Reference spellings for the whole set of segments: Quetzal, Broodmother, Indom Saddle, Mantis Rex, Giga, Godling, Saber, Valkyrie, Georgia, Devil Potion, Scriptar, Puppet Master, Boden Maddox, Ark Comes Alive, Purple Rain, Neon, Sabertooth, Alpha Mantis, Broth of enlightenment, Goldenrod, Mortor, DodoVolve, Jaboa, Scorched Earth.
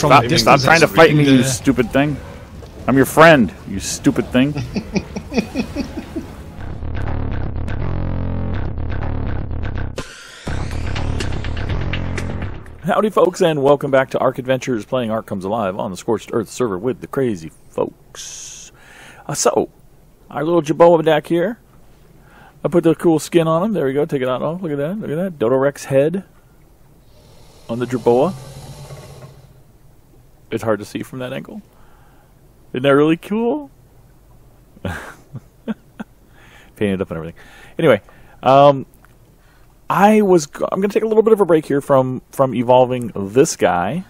from a distance. Stop trying to fight me, you stupid thing. I'm your friend, you stupid thing. Howdy folks, and welcome back to Ark Adventures, playing Ark Comes Alive on the Scorched Earth server with the crazy folks. So, our little Jaboa deck here. I put the cool skin on him. There we go. Take it out. Oh, look at that. Look at that. Dodo Rex head on the Jaboa. It's hard to see from that angle. Isn't that really cool? Painted up and everything. Anyway, I'm going to take a little bit of a break here from evolving this guy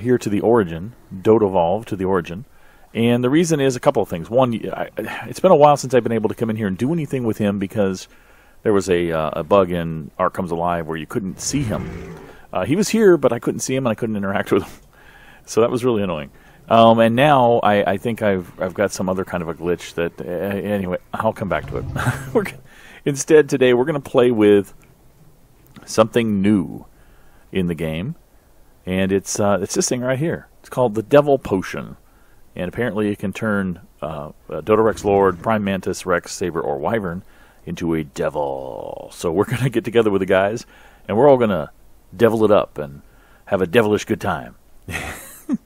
here to the origin, DodoVolve to the origin. And the reason is a couple of things. One, it's been a while since I've been able to come in here and do anything with him because there was a bug in Ark Comes Alive where you couldn't see him. He was here, but I couldn't see him and I couldn't interact with him. So that was really annoying. And now I think I've got some other kind of a glitch that... anyway, I'll come back to it. Instead, today we're going to play with something new in the game. And it's this thing right here. It's called the Devil Potion. And apparently it can turn Dodo Rex Lord, Prime Mantis, Rex, Saber, or Wyvern into a devil. So we're going to get together with the guys, and we're all going to devil it up and have a devilish good time. I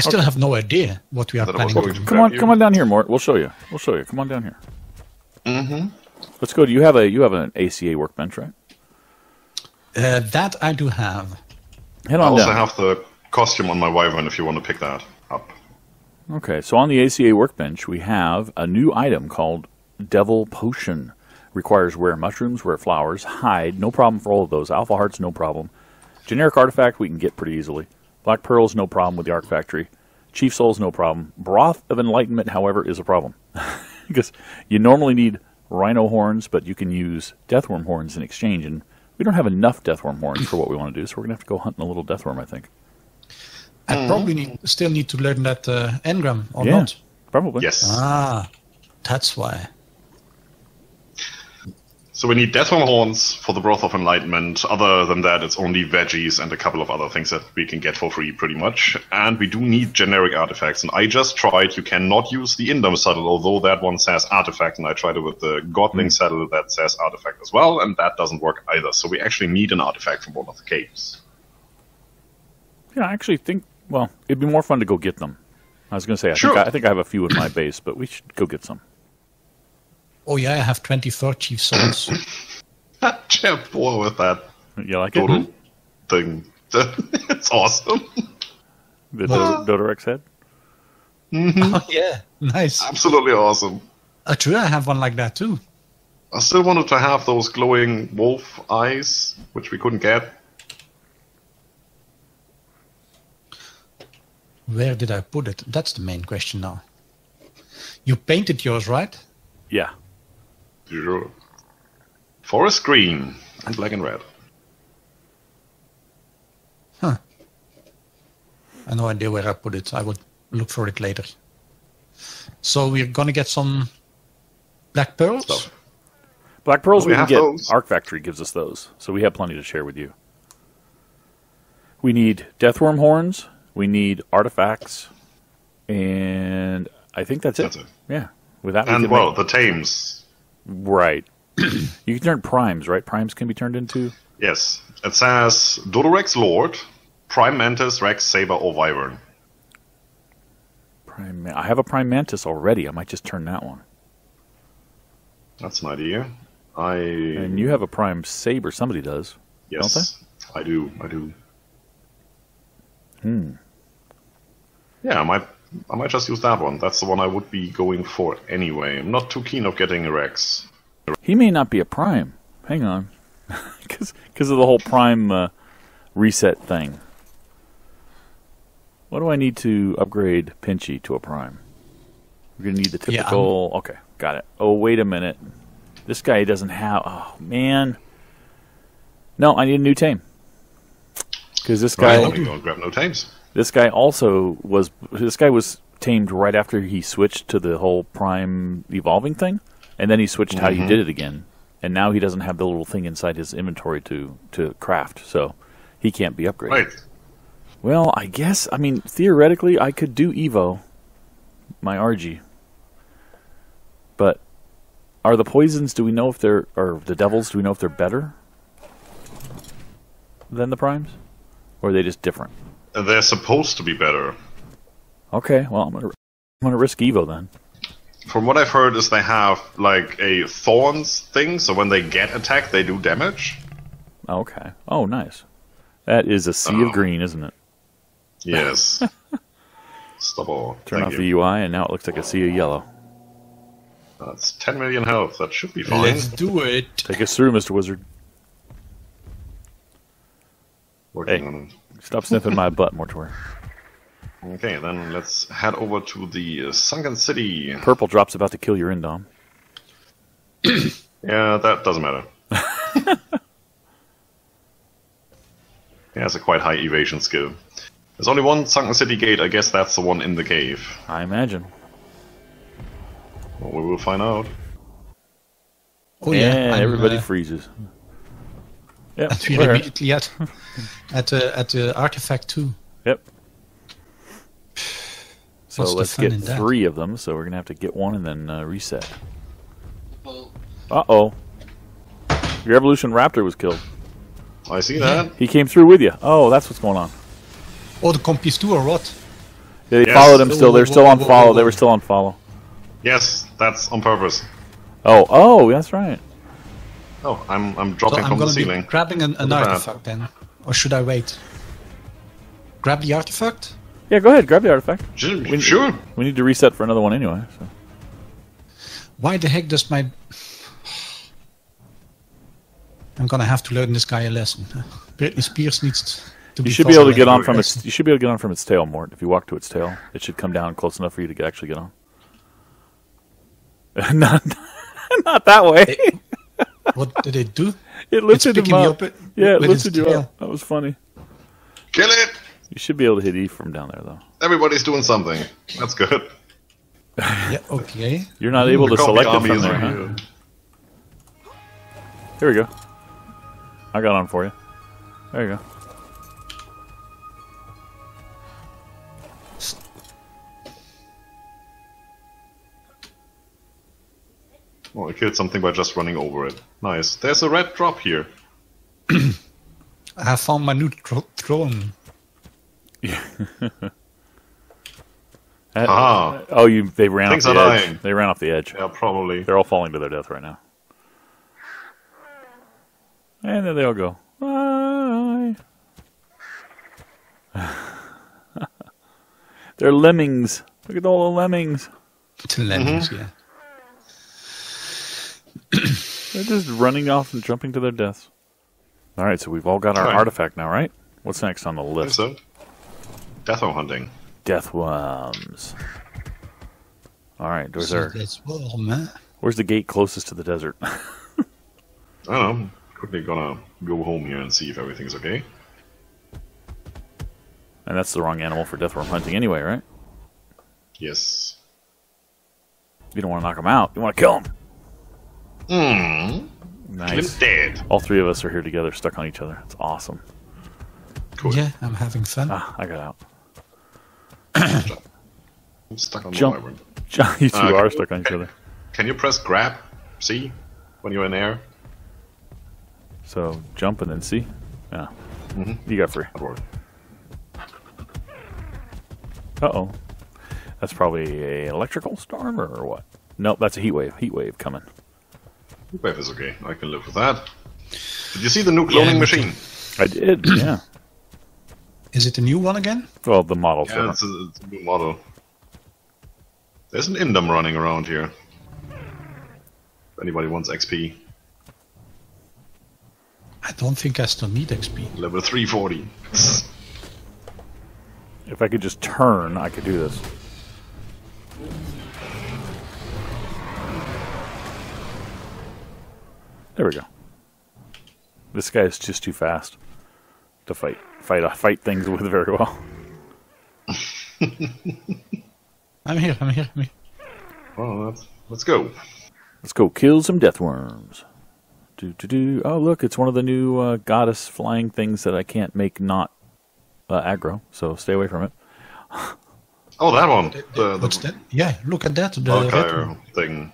still have no idea what we are planning to do. Come on down here, Mort. We'll show you. We'll show you. Come on down here. Mm-hmm. Let's go. You have an ACA workbench, right? That I do have. Head on down. I also have the costume on my Wyvern if you want to pick that up. Okay, so on the ACA workbench, we have a new item called Devil Potion. Requires rare mushrooms, rare flowers, hide. No problem for all of those. Alpha hearts, no problem. Generic artifact, we can get pretty easily. Black pearls, no problem with the Ark Factory. Chief souls, no problem. Broth of enlightenment, however, is a problem. Because you normally need rhino horns, but you can use deathworm horns in exchange. And we don't have enough deathworm horns for what we want to do, so we're going to have to go hunting a little deathworm, I think. I probably still need to learn that engram, or not? Probably. Yes. Ah, that's why. So we need deathworm horns for the Broth of Enlightenment. Other than that, it's only veggies and a couple of other things that we can get for free, pretty much. And we do need generic artifacts. And I just tried. You cannot use the Indom Saddle, although that one says artifact. And I tried it with the Godling saddle that says artifact as well, and that doesn't work either. So we actually need an artifact from one of the caves. Yeah, I actually think, well, it'd be more fun to go get them. I was going to say, I think I have a few in my base, but we should go get some. Oh, yeah, I have 24 chief souls. That Jaboa with that. You like Dodo it? Thing. It's awesome. The Dodo Rex head? Mm-hmm. Oh, yeah. Nice. Absolutely awesome. True, I have one like that, too. I still wanted to have those glowing wolf eyes, which we couldn't get. Where did I put it? That's the main question now. You painted yours, right? Yeah. Sure. Forest green and black and red. Huh. I have no idea where I put it. I would look for it later. So we're going to get some black pearls? Stuff. Black pearls we can get. Those. Ark Factory gives us those. So we have plenty to share with you. We need deathworm horns. We need artifacts, and I think that's it. Yeah, without and well, the tames. Right. You can turn primes, right? Primes can be turned into. Yes, it says Dodo Rex Lord, Prime Mantis, Rex, Saber, or Wyvern. Prime. I have a Prime Mantis already. I might just turn that one. That's an idea. And you have a Prime Saber. Somebody does. Yes, don't they? I do. Hmm. Yeah, I might just use that one. That's the one I would be going for anyway. I'm not too keen on getting a Rex. He may not be a Prime. Hang on. Because of the whole Prime reset thing. What do I need to upgrade Pinchy to a Prime? We're going to need the typical... Yeah, okay, got it. Oh, wait a minute. This guy doesn't have... Oh, man. No, I need a new tame. Because this guy... Right, let me go and grab no tames. This guy also was... This guy was tamed right after he switched to the whole Prime evolving thing. And then he switched how you did it again. And now he doesn't have the little thing inside his inventory to craft. So he can't be upgraded. Right. Well, I guess, I mean, theoretically, I could do Evo, my RG. But are the poisons, do we know if they're, or the devils, do we know if they're better than the primes? Or are they just different? They're supposed to be better. Okay, well, I'm gonna risk Evo then. From what I've heard is they have, like, a thorns thing, so when they get attacked, they do damage. Okay. Oh, nice. That is a sea of green, isn't it? Yes. Stubble. Turn off the UI, and now it looks like a sea of yellow. That's 10 million health. That should be fine. Let's do it. Take us through, Mr. Wizard. Working on it. Stop sniffing my butt, Mortor. Okay, then let's head over to the Sunken City. Purple Drop's about to kill your Indom. Yeah, that doesn't matter. Yeah, it's a quite high evasion skill. There's only one Sunken City gate, I guess that's the one in the cave. I imagine. Well, we will find out. Oh yeah, everybody freezes. Yep. Immediately at Artifact 2. Yep. So let's get three of them, so we're going to have to get one and then reset. Uh-oh. Your Evolution Raptor was killed. I see that. He came through with you. Oh, that's what's going on. Oh, the compies too are rot. Yeah, they followed him still. They're still on follow. They were still on follow. Yes, that's on purpose. Oh, that's right. Oh, I'm dropping from the ceiling. I'm grabbing an artifact then. Or should I wait? Grab the artifact? Yeah, go ahead. Grab the artifact. Sure. We need to reset for another one anyway. So. Why the heck does my... I'm gonna have to learn this guy a lesson. Britney Spears needs to be... You should be able to get on from its tail, Mort. If you walk to its tail, it should come down close enough for you to actually get on. Not that way. What did it do? It lifted him up. Yeah, it lifted you up. That was funny. Kill it! You should be able to hit E from down there, though. Everybody's doing something. That's good. Yeah, okay. You're not able to select it from there, huh? Here we go. I got on for you. There you go. Well, I killed something by just running over it. Nice. There's a red drop here. I found my new drone. They ran off the edge. They ran off the edge. Yeah, probably. They're all falling to their death right now. And there they all go. Bye. They're lemmings. Look at all the lemmings. It's lemmings, yeah. They're just running off and jumping to their deaths. All right, so we've all got our artifact now, right? What's next on the list? I think so. Deathworm hunting. Deathworms. All right, where's the gate closest to the desert? I don't know. Quickly gonna go home here and see if everything's okay. And that's the wrong animal for deathworm hunting anyway, right? Yes. You don't want to knock them out. You want to kill them. Mmm. Nice. Dead. All three of us are here together, stuck on each other. It's awesome. Cool. Yeah, I'm having fun. Ah, I got out. I'm stuck on the Wyvern. You two are stuck on each other. Can you press grab? C? When you're in air? So, jump and then C? Yeah. Mm-hmm. You got free. Uh-oh. That's probably an electrical storm or what? Nope, that's a heat wave. Heat wave coming. Wave is okay. I can live with that. Did you see the new cloning machine? I did, yeah. Is it the new one again? Well, the model. Yeah, it's a new model. There's an Indom running around here. If anybody wants XP. I don't think I still need XP. Level 340. If I could just turn, I could do this. There we go. This guy is just too fast to fight things with very well. I'm here. Well, let's go. Let's go kill some deathworms. Oh, look, it's one of the new goddess flying things that I can't make not aggro, so stay away from it. Oh, that one. What's that? Yeah, look at that. The Valkyrie thing.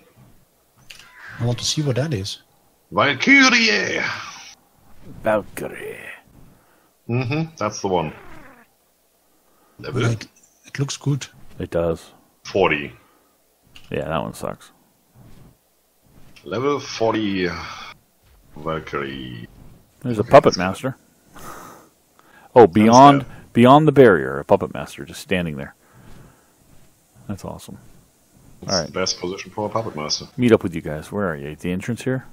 I want to see what that is. Valkyrie. Valkyrie. Mm-hmm. That's the one. Like, it looks good. It does. 40. Yeah, that one sucks. Level 40 Valkyrie. There's a Puppet Master. Oh, beyond the barrier, a Puppet Master just standing there. That's awesome. That's all right. The best position for a Puppet Master. Meet up with you guys. Where are you? At the entrance here?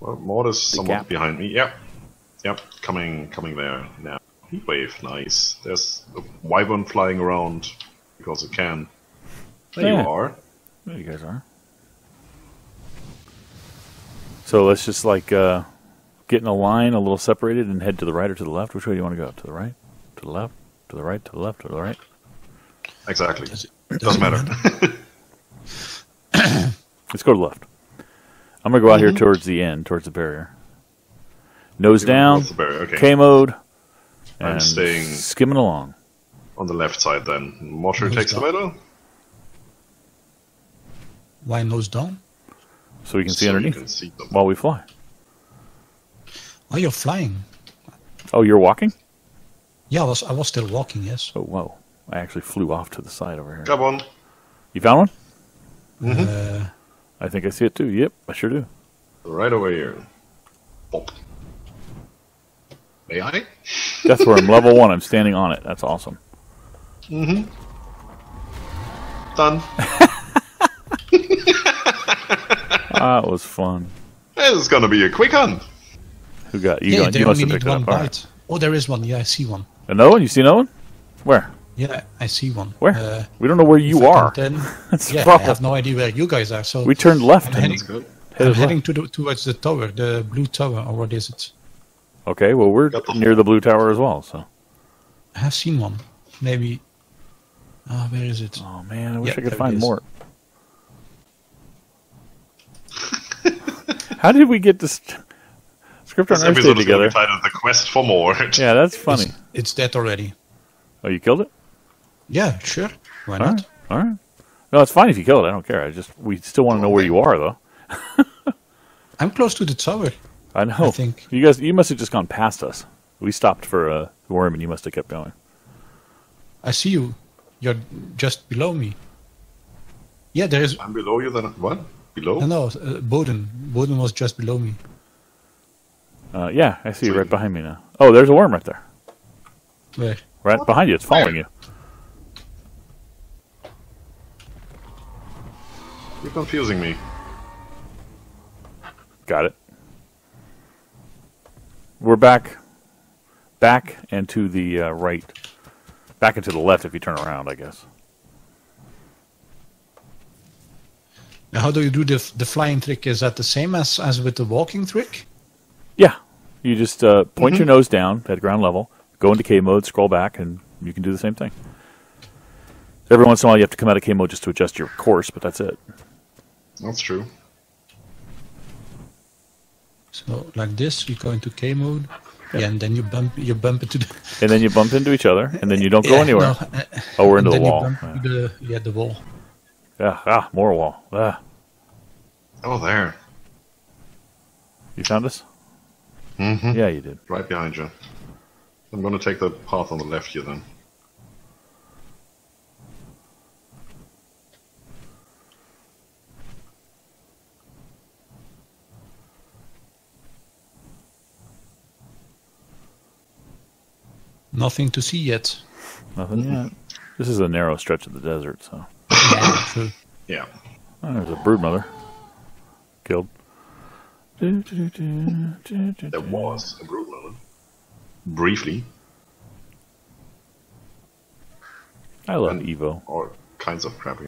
Well, Mortor's somewhat behind me. Yep. Yep. Coming there now. Heat wave. Nice. There's a Wyvern flying around because it can. There you are. There you guys are. So let's just like get in a line, a little separated, and head to the right or to the left. Which way do you want to go? To the right? To the left? To the right? To the left? To the right? Exactly. Doesn't matter. Let's go to the left. I'm going to go out here towards the end, towards the barrier. Nose down, K-mode, and staying skimming along. On the left side then. Mortor takes the middle. Why nose down? So we can see underneath while we fly. Oh, you're flying. Oh, you're walking? Yeah, I was still walking, yes. Oh, whoa. I actually flew off to the side over here. Come on. You found one? Mm-hmm. I think I see it too. Yep, I sure do. Right over here. Pop. May I? That's where I'm level 1. I'm standing on it. That's awesome. Mm-hmm. Done. That was fun. This is going to be a quick hunt. Who got you? Yeah, you must have picked it up. Right. Oh, there is one. Yeah, I see one. Another one? You see another one? Where? Yeah, I see one. Where? We don't know where you are. That's the problem. I have no idea where you guys are. So we turned left. I'm heading towards the tower, the blue tower, or what is it? Okay, well we're near the blue tower as well. So I have seen one. Maybe. Ah, where is it? Oh man, I wish I could find more. How did we get this? Scriptar and Earth together. The quest for more. Yeah, that's funny. It's dead already. Oh, you killed it? Yeah, sure. Why not? All right. No, it's fine if you kill it. I don't care. We still want to know where you are, though. I'm close to the tower. I know. I think you guys. You must have just gone past us. We stopped for a worm, and you must have kept going. I see you. You're just below me. Yeah, there is. I'm below you. Then what? Below? No, Bowden. Bowden was just below me. Yeah, I see you right behind me now. Oh, there's a worm right there. Where? Right behind you. It's following you. You're confusing me. Got it. We're back and to the right. Back and to the left if you turn around, I guess. Now, how do you do the flying trick? Is that the same as with the walking trick? Yeah. You just point your nose down at ground level. Go into K mode, scroll back, and you can do the same thing. Every once in a while, you have to come out of K mode just to adjust your course, but that's it. That's true. So, like this, you go into K mode, yeah, and then you bump into the and then you bump into each other, and then you don't go anywhere. No, oh, we're into the wall. The wall. Yeah, more wall. Ah. Oh, there. You found us? Mm-hmm. Yeah, you did. Right behind you. I'm going to take the path on the left here, then. Nothing to see yet. Nothing yet. This is a narrow stretch of the desert, so... yeah. Oh, there's a broodmother. Killed. There was a broodmother. Briefly. I love Evo. All kinds of crap.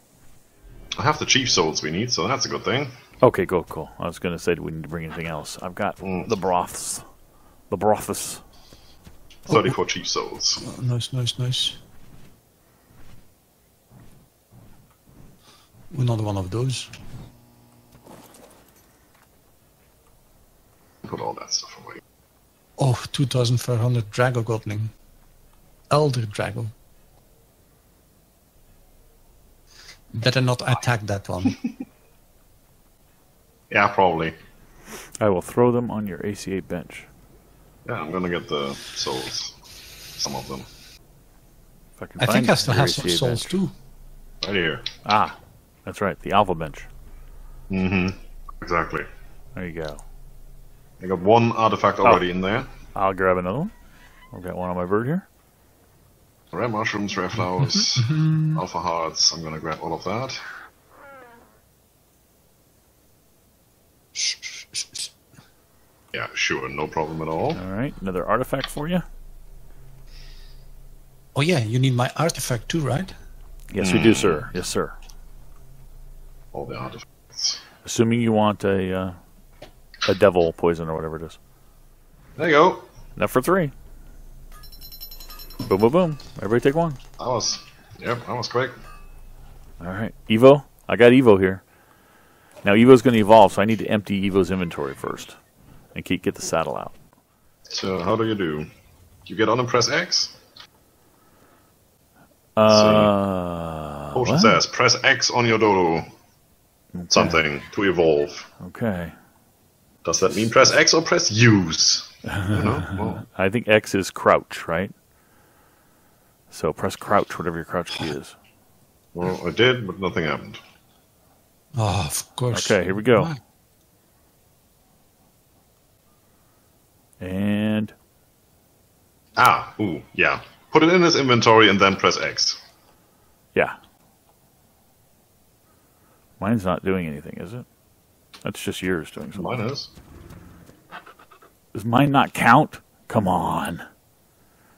I have the chief souls we need, so that's a good thing. Okay, cool, cool. I was gonna say, do we need to bring anything else? I've got the broths. The broths. 34 chief souls. Oh, nice, nice, nice. Another one of those. Put all that stuff away. Oh, 2,400 Drago Godling. elder dragon. Better not attack that one. Yeah, probably. I will throw them on your ACA bench. Yeah, I'm gonna get the souls. Some of them. If I can find think I still have some souls bench. Too. Right here. Ah, that's right. The Alpha bench. Mm-hmm. Exactly. There you go. I got one artifact already in there. I'll grab another one. I've got one on my bird here. Rare mushrooms, rare flowers, alpha hearts. I'm gonna grab all of that. Yeah, sure, no problem at all. All right, another artifact for you. Oh yeah, you need my artifact too, right? Yes, we do, sir. Yes, sir. All the artifacts. Assuming you want a devil poison or whatever it is. There you go. Enough for three. Boom, boom, boom. Everybody take one. I was quick. All right, Evo. I got Evo here. Now Evo's going to evolve, so I need to empty Evo's inventory first and get the saddle out. So how do? You get on and press X? So Potion says, press X on your Dodo. Okay. Something to evolve. Okay. Does that mean press X or press Use? You know? Well, I think X is crouch, right? So press crouch, whatever your crouch key is. Well, I did, but nothing happened. Oh, of course. Okay, here we go. And... Ah, ooh, yeah. Put it in his inventory and then press X. Yeah. Mine's not doing anything, is it? That's just yours doing something. Mine is. Does mine not count? Come on.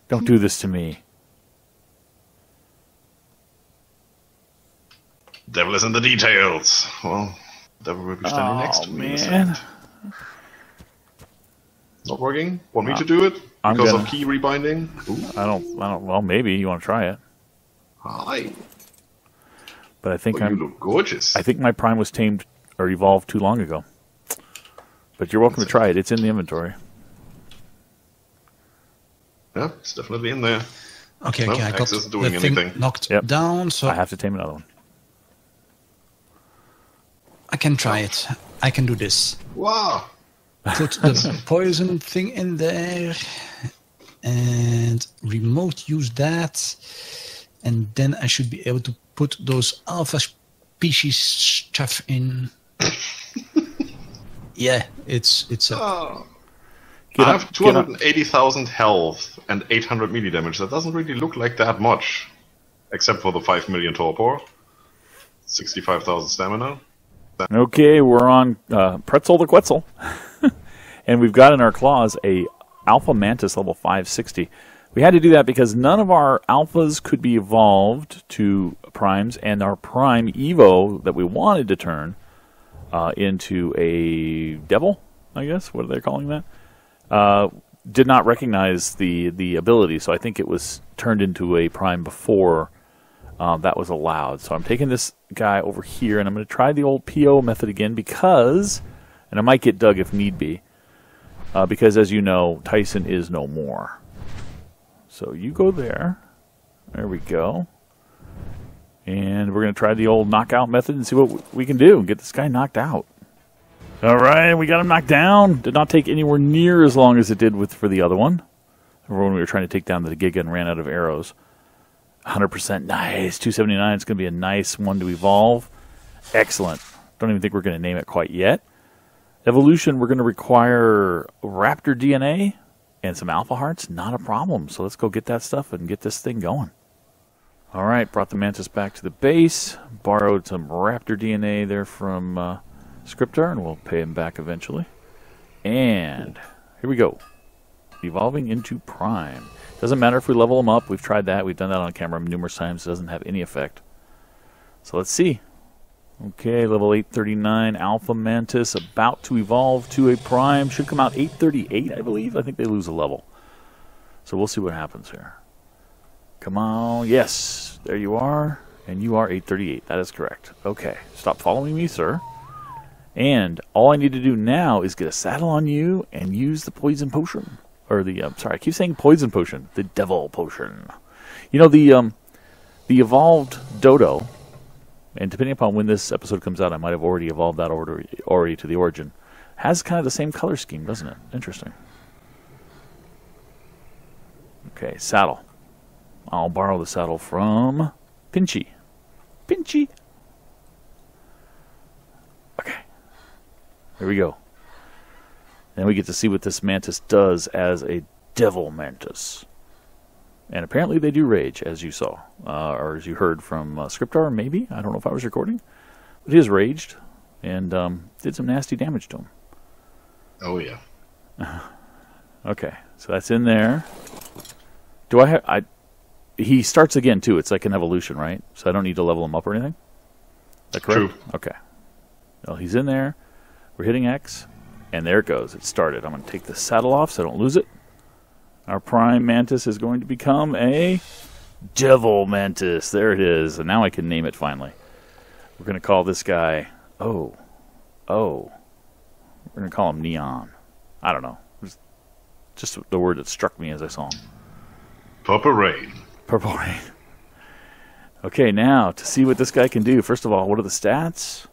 Don't do this to me. Devil is in the details. Well, devil will be standing next to me. Man. Not working? Want me to do it? Because of key rebinding? Ooh. I don't. Well, maybe you want to try it. Hi. But I think you look gorgeous. I think my prime was tamed or evolved too long ago. But you're welcome to try it. It's in the inventory. Yeah, it's definitely in there. Okay, no, okay. I got the thing knocked down, so I have to tame another one. I can try it. I can do this. Wow. Put the poison thing in there and remote use that. And then I should be able to put those alpha species stuff in. Yeah, it's up. Oh. I have 280,000 health and 800 melee damage. That doesn't really look like that much. Except for the 5 million torpor. 65,000 stamina. Okay, we're on Pretzel the Quetzal. And we've got in our claws a Alpha Mantis level 560. We had to do that because none of our Alphas could be evolved to Primes, and our Prime Evo that we wanted to turn into a Devil, I guess, what are they calling that? Did not recognize the ability, so I think it was turned into a Prime before that was allowed. So I'm taking this guy over here, and I'm going to try the old PO method again because, and I might get Doug if need be, because as you know, Tyson is no more. So you go there. There we go. And we're going to try the old knockout method and see what we can do and get this guy knocked out. All right, we got him knocked down. Did not take anywhere near as long as it did for the other one. Remember when we were trying to take down the Giga and ran out of arrows. 100% nice. 279. It's going to be a nice one to evolve. Excellent. Don't even think we're going to name it quite yet. Evolution, we're going to require raptor DNA and some alpha hearts. Not a problem. So let's go get that stuff and get this thing going. All right. Brought the mantis back to the base. Borrowed some raptor DNA there from Scriptar, and we'll pay him back eventually. And here we go. Evolving into Prime. Doesn't matter if we level them up. We've tried that. We've done that on camera numerous times. It doesn't have any effect. So let's see. Okay, level 839 Alpha Mantis about to evolve to a Prime. Should come out 838, I believe. I think they lose a level. So we'll see what happens here. Come on. Yes, there you are. And you are 838. That is correct. Okay, stop following me, sir. And all I need to do now is get a saddle on you and use the poison potion. or the sorry, I keep saying poison potion, the devil potion. You know, the evolved dodo, and depending upon when this episode comes out, I might have already evolved that already to the origin, has kind of the same color scheme, doesn't it? Interesting. Okay, saddle. I'll borrow the saddle from Pinchy. Pinchy! Okay. Here we go. Then we get to see what this mantis does as a devil mantis. And apparently they do rage, as you saw. Or as you heard from Scriptar, maybe? I don't know if I was recording. But he is raged and did some nasty damage to him. Oh, yeah. Okay, so that's in there. Do I have... He starts again, too. It's like an evolution, right? So I don't need to level him up or anything? Is that correct? True. Okay. Well, he's in there. We're hitting X. And there it goes. It started. I'm going to take the saddle off so I don't lose it. Our prime mantis is going to become a devil mantis. There it is. And now I can name it finally. We're going to call this guy... Oh. We're going to call him Neon. I don't know. Just the word that struck me as I saw him. Purple Rain. Purple Rain. Okay, now, to see what this guy can do, first of all, what are the stats?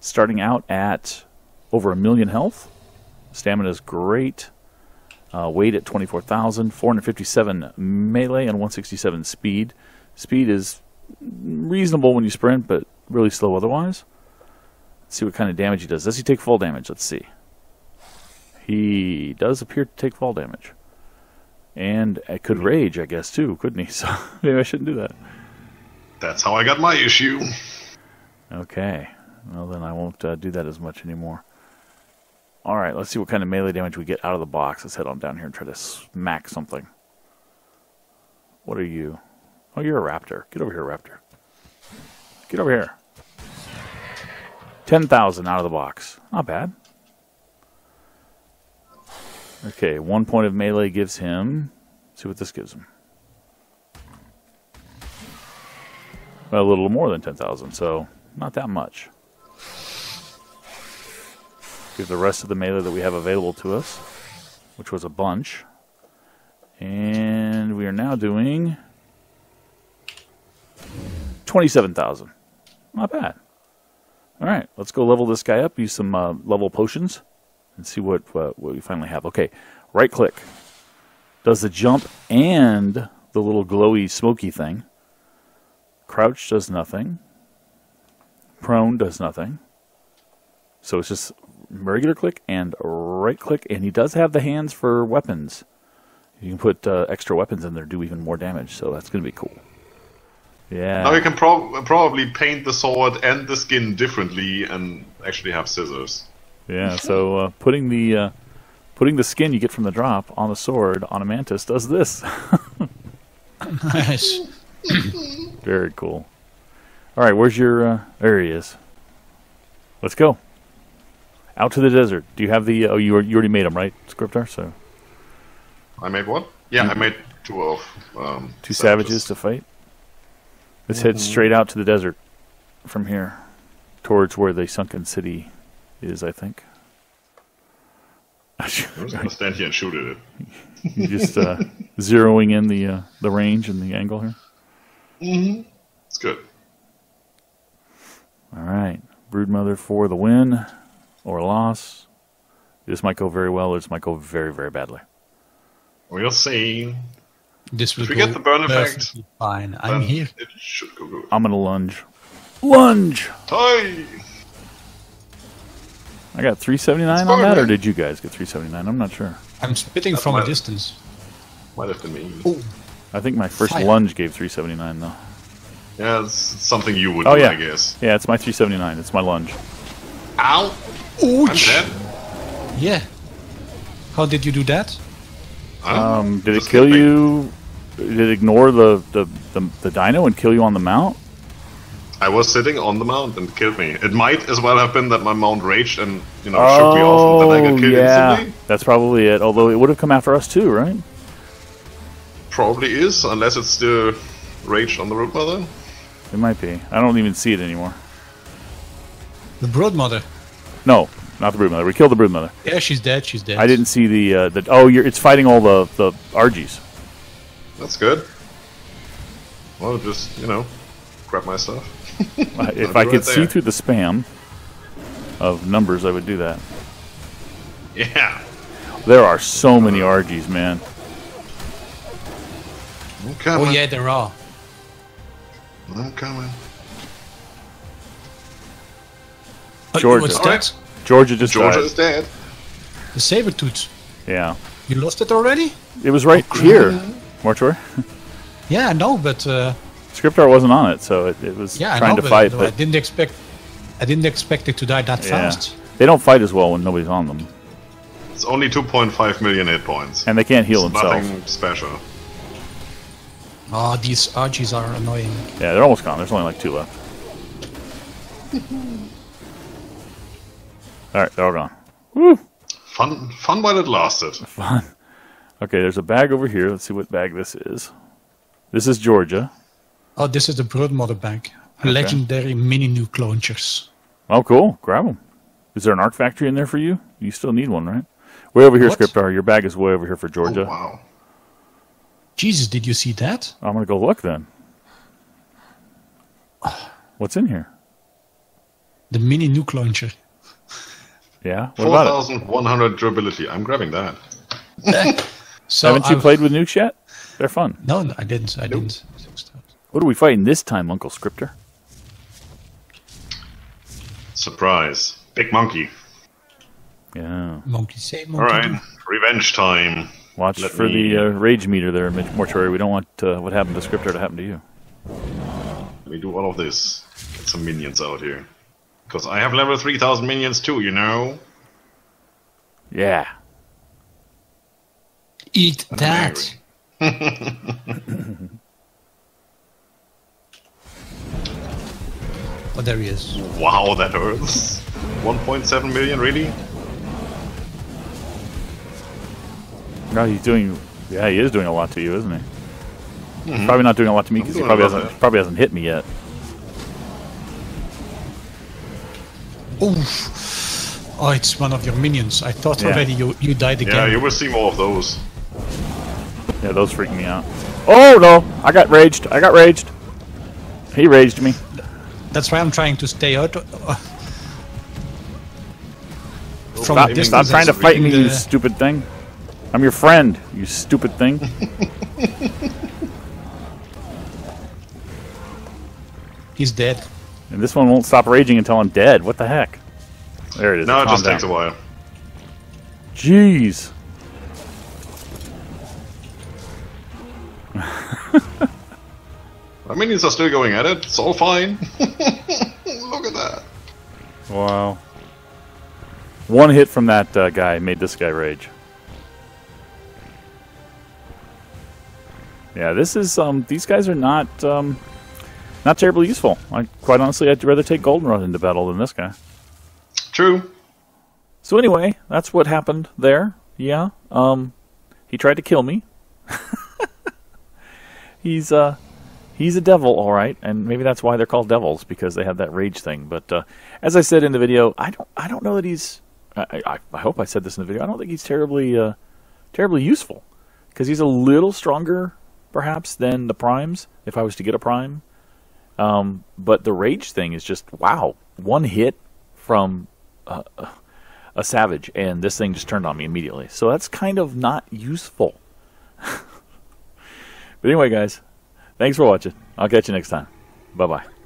Starting out at over 1,000,000 health. Stamina is great. Weight at 24,000. 457 melee and 167 speed. Speed is reasonable when you sprint, but really slow otherwise. Let's see what kind of damage he does. Does he take fall damage? Let's see. He does appear to take fall damage. And I could rage, I guess, too, couldn't he? So maybe I shouldn't do that. That's how I got my issue. Okay. Well, then I won't do that as much anymore. All right, let's see what kind of melee damage we get out of the box. Let's head on down here and try to smack something. What are you? Oh, you're a raptor. Get over here, raptor. Get over here. 10,000 out of the box. Not bad. Okay, 1 point of melee gives him... Let's see what this gives him. Well, a little more than 10,000, so not that much. Give the rest of the melee that we have available to us, which was a bunch. And we are now doing... 27,000. Not bad. Alright, let's go level this guy up, use some level potions. And see what we finally have. Okay, right click. Does the jump and the little glowy, smoky thing. Crouch does nothing. Prone does nothing. So it's just regular click and right click. And he does have the hands for weapons. You can put extra weapons in there, do even more damage. So that's going to be cool. Yeah. Now you can probably paint the sword and the skin differently and actually have scissors. Yeah, so putting the skin you get from the drop on the sword on a mantis does this. Nice. Very cool. All right, where's your... there he is. Let's go. Out to the desert. Do you have the... oh, you already made them, right, Scriptar? So I made one? Yeah, I made two of... two savages to fight? Let's head straight out to the desert from here towards where the sunken city... is, I think. I'm just gonna stand here and shoot at it. You're just zeroing in the range and the angle here. Mm-hmm. It's good. All right, Broodmother for the win or loss. This might go very well, or this might go very, very badly. We'll see. This will... if we get the burn effect, fine. I'm here. It should go good. I'm gonna lunge. Lunge. Hi. I got 379 on that, or did you guys get 379? I'm not sure. I'm spitting from a distance. Might have been me. Ooh. I think my first lunge gave 379, though. Yeah, it's something you would do, yeah. I guess. Yeah, it's my 379. It's my lunge. Ow! Ouch! Yeah. How did you do that? Did it kill you? Did it ignore the dino and kill you on the mount? I was sitting on the mount and killed me. It might as well have been that my mount raged and, you know, shook me off and then I got killed instantly. That's probably it. Although it would have come after us too, right? Probably is, unless it's still raged on the Broodmother. It might be. I don't even see it anymore. The Broodmother? No, Not the Broodmother. We killed the Broodmother. Yeah, she's dead. She's dead. I didn't see the. Oh, it's fighting all the Argies. That's good. Well, just grab my stuff. If I could see through the spam of numbers, I would do that. Yeah. There are so many Argies, man. I'm coming. Oh yeah, they're all. I'm coming. Georgia. Right. Georgia is dead. The Sabertooth. Yeah. You lost it already? It was right here. Mortor? Yeah, I know, but Scriptar wasn't on it, so it was trying to fight. But I didn't expect it to die that fast. They don't fight as well when nobody's on them. It's only 2.5 million hit points. And they can't heal themselves. Nothing special. Oh, these Argies are annoying. Yeah, they're almost gone. There's only like 2 left. Alright, they're all gone. Woo! Fun while it lasted. Fun. Okay, there's a bag over here. Let's see what bag this is. This is Georgia. Oh, this is the Broodmother bag. Okay. Legendary mini new launchers. Oh, cool. Grab them. Is there an Ark Factory in there for you? You still need one, right? Way over here, Scriptar. Your bag is way over here for Georgia. Oh, wow. Jesus, did you see that? I'm going to go look then. What's in here? The mini nuke launcher. Yeah? What about it? 4,100 durability. I'm grabbing that. So haven't you played with nukes yet? They're fun. No, no, I didn't. I didn't. What are we fighting this time, Uncle Scriptar? Surprise. Big monkey. Yeah. Monkey say monkey. All right. Revenge time. Watch for the rage meter there, Mortuary. We don't want what happened to Scriptar to happen to you. Let me do all of this. Get some minions out here. Because I have level 3,000 minions too, you know? Yeah. Eat that! Oh, there he is. Wow, that hurts. 1.7 million, really? No, he's doing. Yeah, he is doing a lot to you, isn't he? Mm-hmm. He's probably not doing a lot to me because he probably hasn't hit me yet. Oof! Oh, it's one of your minions. I thought already you died again. Yeah, you will see more of those. Yeah, those freak me out. Oh no! I got raged. I got raged. He raged me. That's why I'm trying to stay out. From a distance. Stop trying to fight me, you stupid thing. I'm your friend, you stupid thing. He's dead. And this one won't stop raging until I'm dead. What the heck? There it is. No, it just takes a while. Jeez. My minions are still going at it. It's all fine. Look at that. Wow. One hit from that guy made this guy rage. Yeah, this is these guys are not terribly useful. Quite honestly, I'd rather take Goldenrod into battle than this guy. True. So anyway, that's what happened there. Yeah. He tried to kill me. He's a devil, all right, and maybe that's why they're called devils, because they have that rage thing. But as I said in the video, I don't know that he's I hope I said this in the video. I don't think he's terribly useful, because he's a little stronger perhaps than the primes, if I was to get a prime. But the rage thing is just, wow, one hit from a savage, and this thing just turned on me immediately. So that's kind of not useful. But anyway, guys, thanks for watching. I'll catch you next time. Bye-bye.